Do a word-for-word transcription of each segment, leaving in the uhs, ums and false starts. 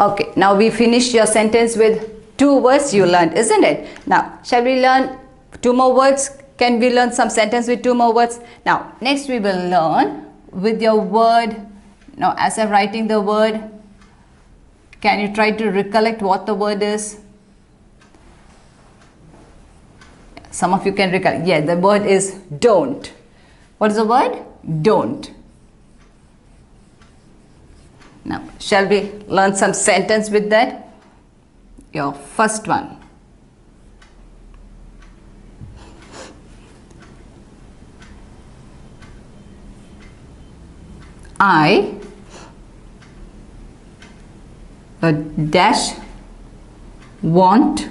Okay, now we finished your sentence with two words you learned, isn't it? Now, shall we learn two more words? Can we learn some sentence with two more words? Now, next we will learn with your word. Now, as I'm writing the word, can you try to recollect what the word is? Some of you can recollect. Yeah, the word is don't. What is the word? Don't. Now, shall we learn some sentence with that? Your first one. I, a dash, want,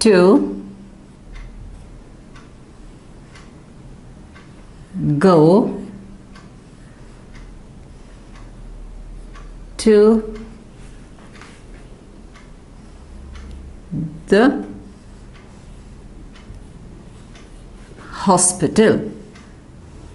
to go to the hospital.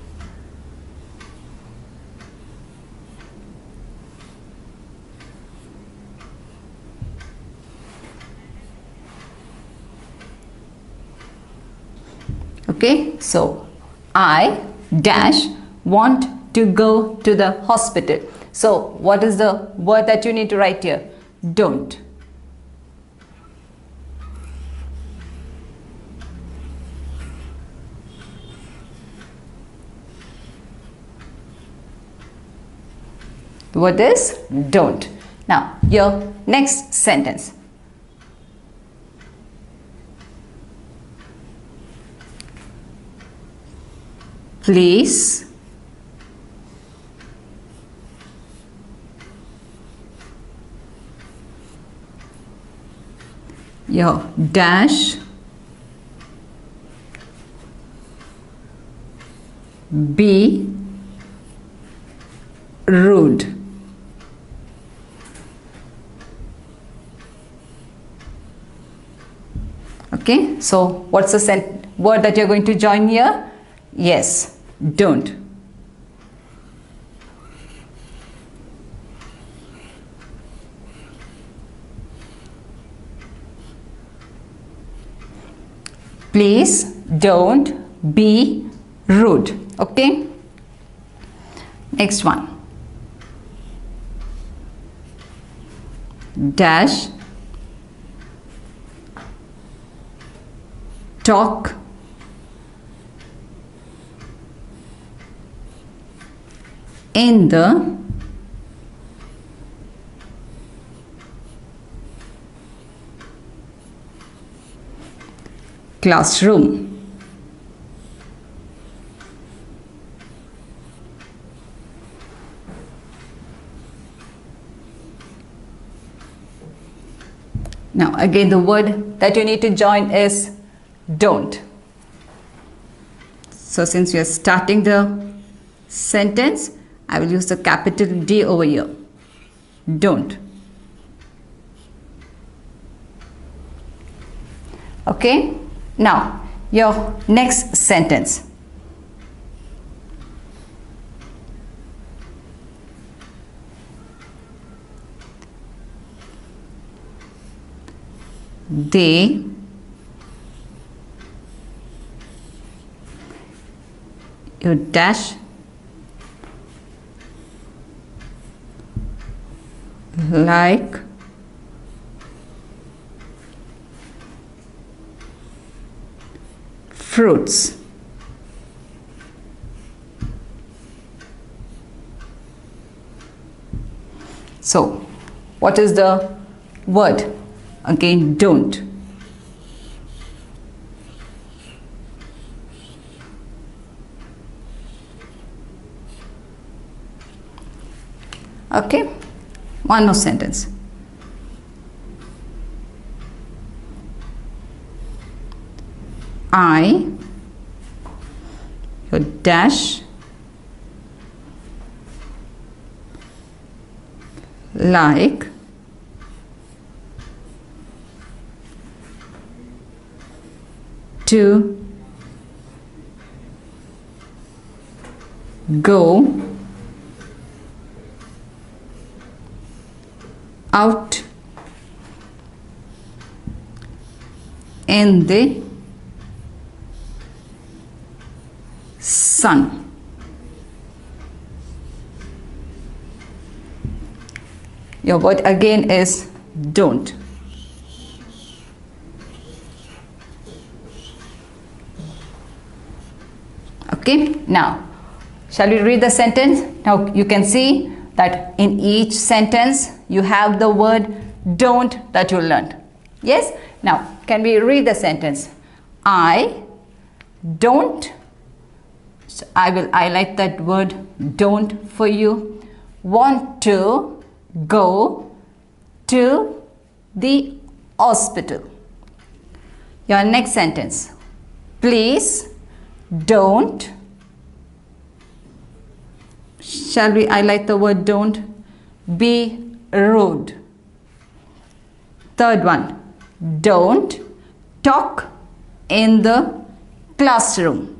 Okay, so I dash want to go to the hospital. So what is the word that you need to write here? Don't. What is don't? Now your next sentence. Please your dash be rude. Okay, so what's the sent word that you're going to join here? Yes, don't. Please don't be rude. Okay, next one. Dash talk in the classroom. Now again, the word that you need to join is don't. So since we are starting the sentence, I will use the capital D over here. Don't. Okay. Now your next sentence. They your dash like fruits. So what is the word? Again, don't. Okay, one more sentence. I, your dash, like to go out in the sun. Your word again is don't. Okay, now shall we read the sentence? Now you can see that in each sentence you have the word don't that you learned. Yes, now can we read the sentence? I don't. So I will highlight that word don't for you. Want to go to the hospital. Your next sentence. Please don't. Shall we highlight the word don't? Be rude. Third one. Don't talk in the classroom.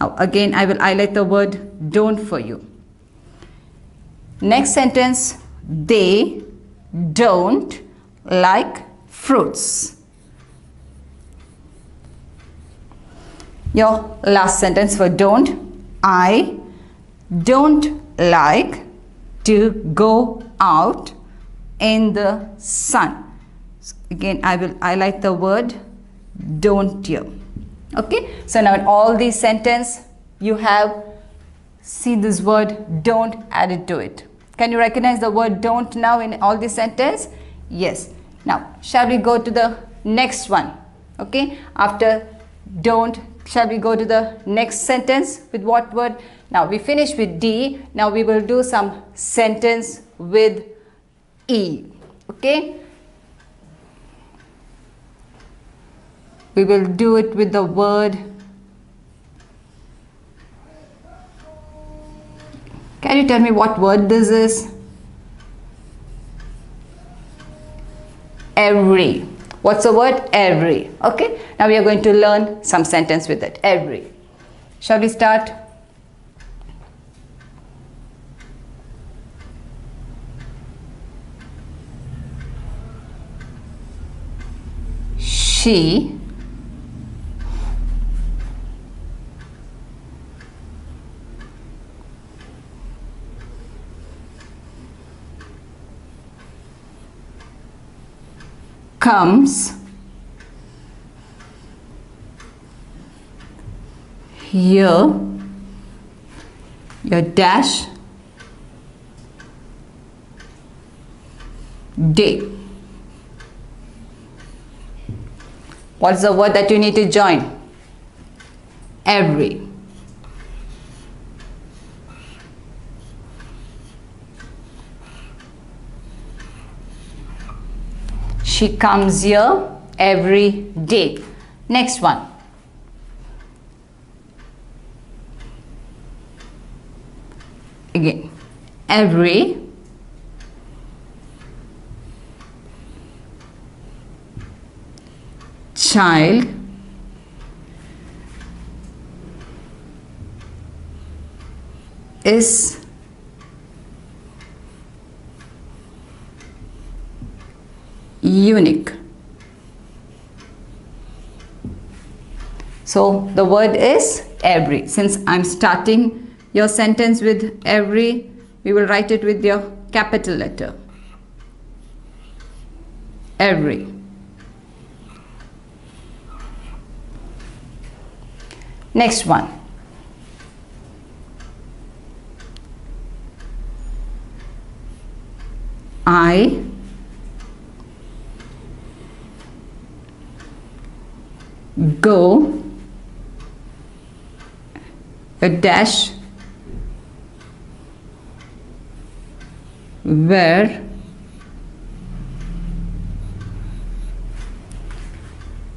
Now again I will highlight the word don't for you. Next sentence. They don't like fruits. Your last sentence for don't. I don't like to go out in the sun. So again I will highlight the word don't here. Okay, so now in all these sentences you have see this word don't added to it. Can you recognize the word don't now in all these sentences? Yes. Now shall we go to the next one? Okay, after don't shall we go to the next sentence with what word? Now we finish with D. Now we will do some sentence with E. Okay, we will do it with the word. Can you tell me what word this is? Every. What's the word? Every. Okay, now we are going to learn some sentence with it. Every. Shall we start? She comes here, your dash day. What's the word that you need to join? Every. She comes here every day. Next one. Again. Every child is unique. So the word is every. Since I'm starting your sentence with every, we will write it with your capital letter. Every. Next one. I go a dash where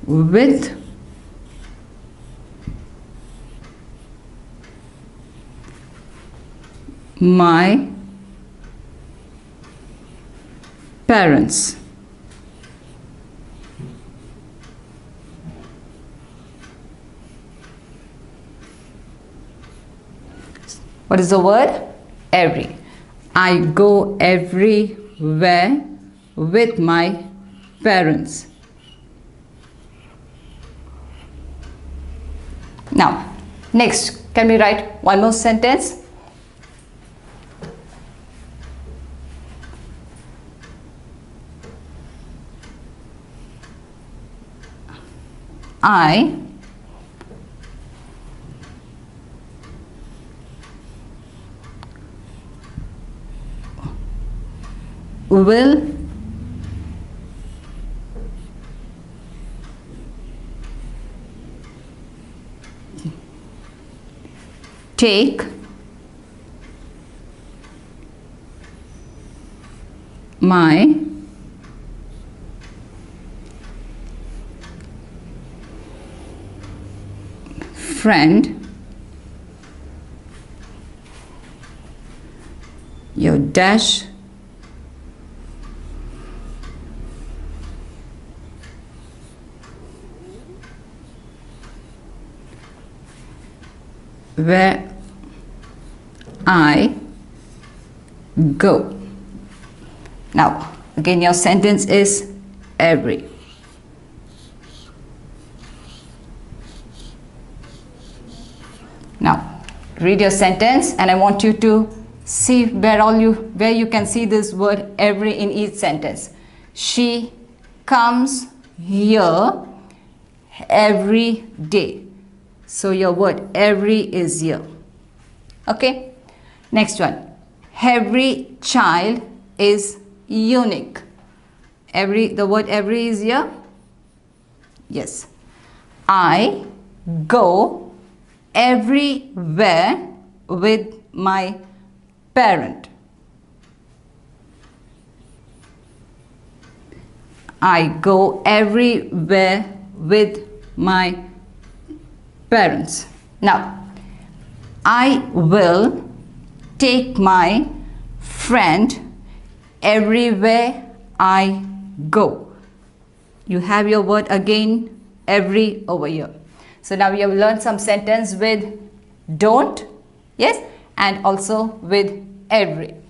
with my parents. What is the word? Every. I go everywhere with my parents. Now, next, can we write one more sentence? I will take my friend, your dash where I go. Now, again, your sentence is every. Now, read your sentence, and I want you to see where all you where you can see this word every in each sentence. She comes here every day. So your word every is here. Okay. Next one. Every child is unique. Every the word every is here. Yes. I go everywhere with my parent. I go everywhere with my parents. Now, I will take my friend everywhere I go. You have your word again, every, over here. So now we have learned some sentence with don't, yes, and also with every.